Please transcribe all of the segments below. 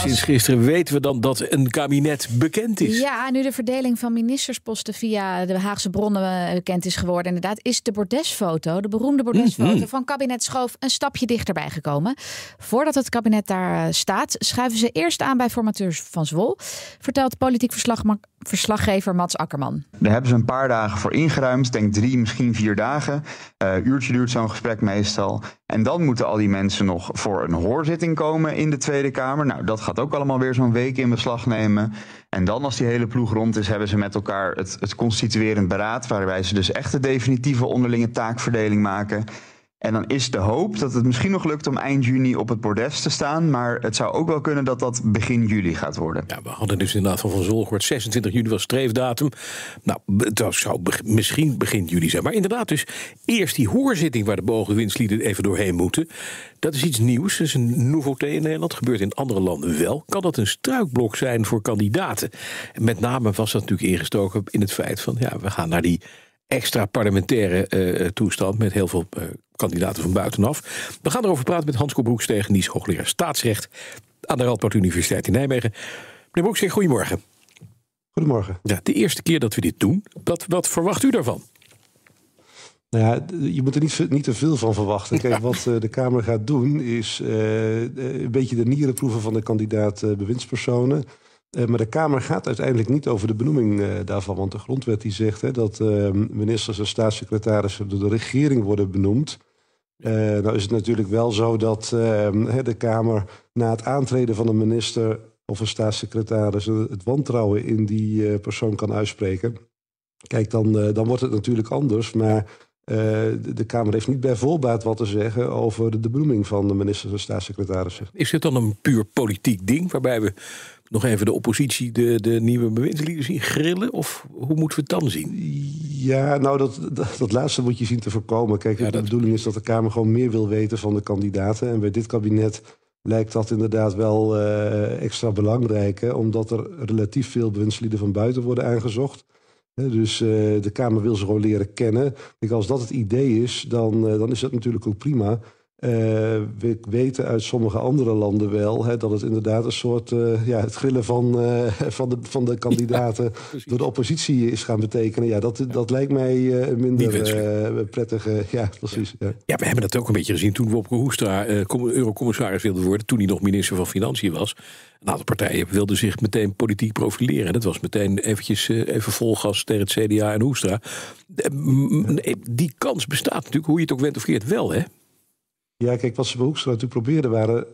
sinds gisteren weten we dan dat een kabinet bekend is. Ja, nu de verdeling van ministersposten via de Haagse bronnen bekend is geworden. Inderdaad, is de bordesfoto, de beroemde bordesfoto van kabinet Schoof een stapje dichterbij gekomen. Voordat het kabinet daar staat, schuiven ze eerst aan bij formateur Van Zwol, vertelt politiek verslaggever Mats Akkerman. Daar hebben ze een paar dagen voor ingeruimd. Denk 3, misschien 4 dagen. Uurtje duurt zo'n gesprek meestal. En dan moeten al die mensen nog voor een hoorzitting komen in de Tweede Kamer. Nou, dat gaat ook allemaal weer zo'n week in beslag nemen. En dan, als die hele ploeg rond is, hebben ze met elkaar het constituerend beraad, waarbij ze dus echt de definitieve onderlinge taakverdeling maken. En dan is de hoop dat het misschien nog lukt om eind juni op het bordes te staan. Maar het zou ook wel kunnen dat dat begin juli gaat worden. Ja, we hadden dus inderdaad van Zolgoert, 26 juni was streefdatum. Nou, dat zou misschien begin juli zijn. Maar inderdaad, dus eerst die hoorzitting waar de beoogde winstlieden even doorheen moeten. Dat is iets nieuws, dat is een nouveauté in Nederland. Gebeurt in andere landen wel. Kan dat een struikblok zijn voor kandidaten? En met name was dat natuurlijk ingestoken in het feit van, ja, we gaan naar die extra parlementaire toestand met heel veel kandidaten van buitenaf. We gaan erover praten met Hans Koek-Broekstegen, die is hoogleraar staatsrecht aan de Radboud Universiteit in Nijmegen. Meneer Broekstegen, goedemorgen. Goedemorgen. Ja, de eerste keer dat we dit doen, wat verwacht u daarvan? Nou ja, je moet er niet te veel van verwachten. Kijk, wat de Kamer gaat doen is een beetje de nierenproeven van de kandidaat bewindspersonen. Maar de Kamer gaat uiteindelijk niet over de benoeming daarvan. Want de grondwet die zegt dat ministers en staatssecretarissen door de regering worden benoemd. Nou is het natuurlijk wel zo dat de Kamer na het aantreden van een minister of een staatssecretaris het wantrouwen in die persoon kan uitspreken. Kijk, dan wordt het natuurlijk anders. Maar de Kamer heeft niet bij voorbaat wat te zeggen over de benoeming van de ministers en staatssecretarissen. Is dit dan een puur politiek ding waarbij we nog even de oppositie, de nieuwe bewindslieden zien grillen? Of hoe moeten we het dan zien? Ja, nou, dat laatste moet je zien te voorkomen. Kijk, ja, de bedoeling is dat de Kamer gewoon meer wil weten van de kandidaten. En bij dit kabinet lijkt dat inderdaad wel extra belangrijk, hè, omdat er relatief veel bewindslieden van buiten worden aangezocht. Dus de Kamer wil ze gewoon leren kennen. Kijk, als dat het idee is, dan is dat natuurlijk ook prima. We weten uit sommige andere landen wel dat het inderdaad een soort het grillen van de kandidaten door de oppositie is gaan betekenen. Ja, dat lijkt mij minder prettig. Ja, precies. Ja. Ja, we hebben dat ook een beetje gezien toen Wopke Hoekstra eurocommissaris wilde worden, toen hij nog minister van Financiën was. Een aantal partijen wilden zich meteen politiek profileren. Dat was meteen even vol gas tegen het CDA en Hoekstra. Die kans bestaat natuurlijk, hoe je het ook went of keert, wel, hè? Ja, kijk, wat ze bij Hoekstra natuurlijk probeerden waren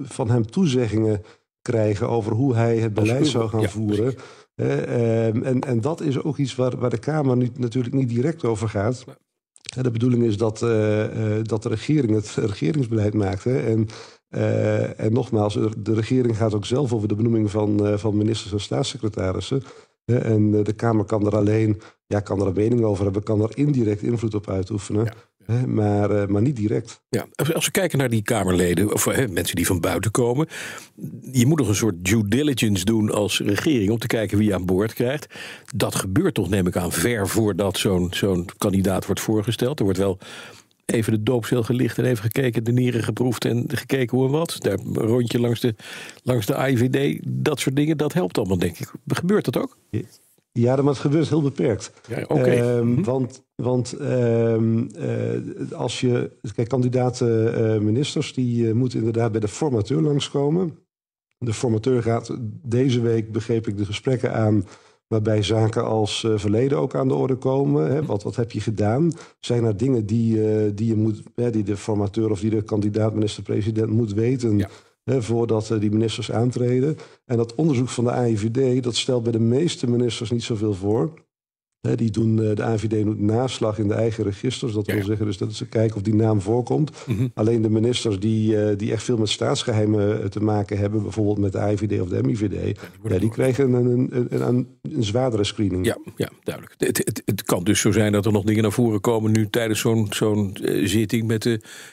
van hem toezeggingen krijgen over hoe hij het beleid zou gaan voeren. En dat is ook iets waar de Kamer natuurlijk niet direct over gaat. De bedoeling is dat de regering het regeringsbeleid maakt. En nogmaals, de regering gaat ook zelf over de benoeming van ministers en staatssecretarissen. En de Kamer kan er kan er een mening over hebben, kan er indirect invloed op uitoefenen. Ja. Maar niet direct. Ja, als we kijken naar die Kamerleden, of mensen die van buiten komen, je moet nog een soort due diligence doen als regering om te kijken wie je aan boord krijgt. Dat gebeurt toch, neem ik aan, ver voordat zo'n kandidaat wordt voorgesteld. Er wordt wel even de doopcel gelicht en even gekeken, de nieren geproefd en gekeken hoe en wat. Daar een rondje langs de AIVD, dat soort dingen, dat helpt allemaal, denk ik. Gebeurt dat ook? Yes. Ja, maar het gebeurt heel beperkt. Ja, okay. Want als je... Kijk, kandidaten-ministers, die moeten inderdaad bij de formateur langskomen. De formateur gaat deze week, begreep ik, de gesprekken aan waarbij zaken als verleden ook aan de orde komen. Hè? Wat heb je gedaan? Zijn er dingen die de formateur of die de kandidaat-minister-president moet weten, ja, voordat die ministers aantreden? En dat onderzoek van de AIVD, dat stelt bij de meeste ministers niet zoveel voor. Die doen, de AIVD doet naslag in de eigen registers. Dat wil zeggen dus dat ze kijken of die naam voorkomt. Alleen de ministers die echt veel met staatsgeheimen te maken hebben, bijvoorbeeld met de AIVD of de MIVD... die krijgen een zwaardere screening. Ja, duidelijk. Het kan dus zo zijn dat er nog dingen naar voren komen nu tijdens zo'n zitting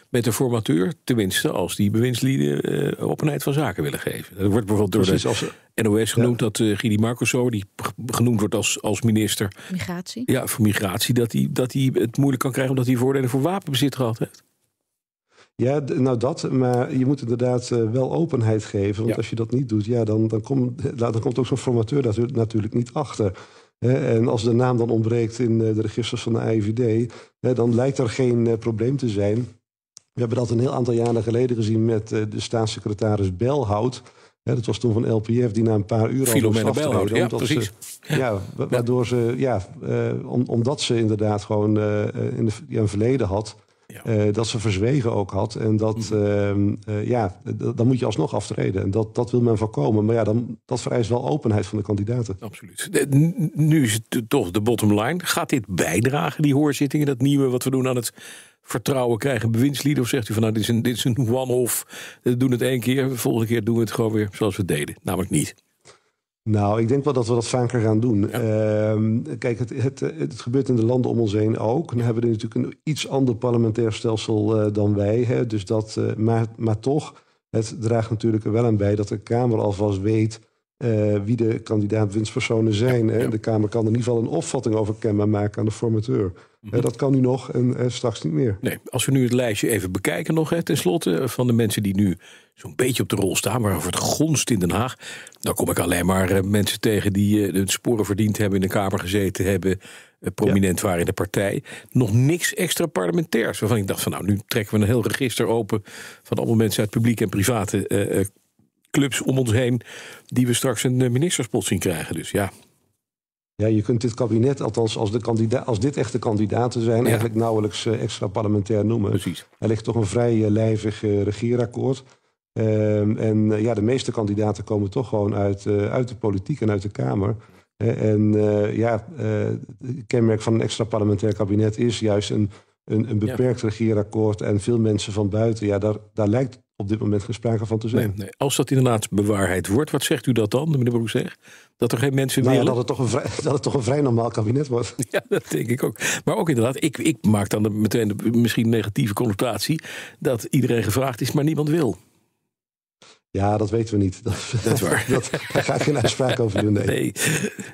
met de formateur. Tenminste, als die bewindslieden openheid van zaken willen geven. Dat wordt bijvoorbeeld door de NOS genoemd dat Gini Markerso, die genoemd wordt als minister migratie. Ja, voor migratie, dat hij het moeilijk kan krijgen omdat hij voordelen voor wapenbezit gehad heeft. Ja, nou dat, maar je moet inderdaad wel openheid geven. Want als je dat niet doet, dan komt ook zo'n formateur daar natuurlijk niet achter. En als de naam dan ontbreekt in de registers van de AIVD, dan lijkt er geen probleem te zijn. We hebben dat een heel aantal jaren geleden gezien met de staatssecretaris Belhout. Dat was toen van LPF, die na een paar uur al moest aftreden. Ja, precies. Omdat ze inderdaad gewoon een verleden had. Ja. Dat ze verzwegen ook had. En dat, dan moet je alsnog aftreden. En dat wil men voorkomen. Maar ja, dat vereist wel openheid van de kandidaten. Absoluut. Nu is het toch de bottom line. Gaat dit bijdragen, die hoorzittingen, dat nieuwe wat we doen aan het vertrouwen krijgen bewindslieden? Of zegt u van nou, dit is een one-off. We doen het één keer, de volgende keer doen we het gewoon weer zoals we het deden. Namelijk niet. Nou, ik denk wel dat we dat vaker gaan doen. Ja. Kijk, het gebeurt in de landen om ons heen ook. Dan hebben we natuurlijk een iets ander parlementair stelsel dan wij. Hè. Dus maar toch, het draagt natuurlijk er wel aan bij dat de Kamer alvast weet wie de kandidaat-winstpersonen zijn. Ja. Hè. De Kamer kan in ieder geval een opvatting over kenbaar maken aan de formateur. Dat kan nu nog en straks niet meer. Nee, als we nu het lijstje even bekijken nog, ten slotte, van de mensen die nu zo'n beetje op de rol staan, waarover het gonst in Den Haag, dan kom ik alleen maar mensen tegen die de sporen verdiend hebben, in de Kamer gezeten hebben, prominent waren in de partij. Nog niks extra parlementairs, waarvan ik dacht van nou, nu trekken we een heel register open van allemaal mensen uit publiek en private clubs om ons heen, die we straks een ministerspot zien krijgen. Dus ja. Ja, je kunt dit kabinet, althans als dit echt de kandidaten zijn, eigenlijk nauwelijks extra parlementair noemen. Precies. Er ligt toch een vrij lijvig regeerakkoord. De meeste kandidaten komen toch gewoon uit de politiek en uit de Kamer. Het kenmerk van een extra parlementair kabinet is juist een beperkt regeerakkoord en veel mensen van buiten. Ja, daar lijkt op dit moment geen sprake van te zijn. Nee. Als dat inderdaad bewaarheid wordt, wat zegt u dat dan, meneer Broekstegen? Dat er geen mensen willen? Ja, dat het toch een vrij normaal kabinet wordt. Ja, dat denk ik ook. Maar ook inderdaad, ik maak dan meteen misschien negatieve connotatie dat iedereen gevraagd is, maar niemand wil. Ja, dat weten we niet. Dat is waar. Daar ga ik geen uitspraak over doen. Nee.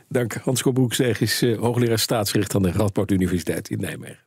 Dank. Hans Koek-Broekstegen is hoogleraar staatsrecht aan de Radboud Universiteit in Nijmegen.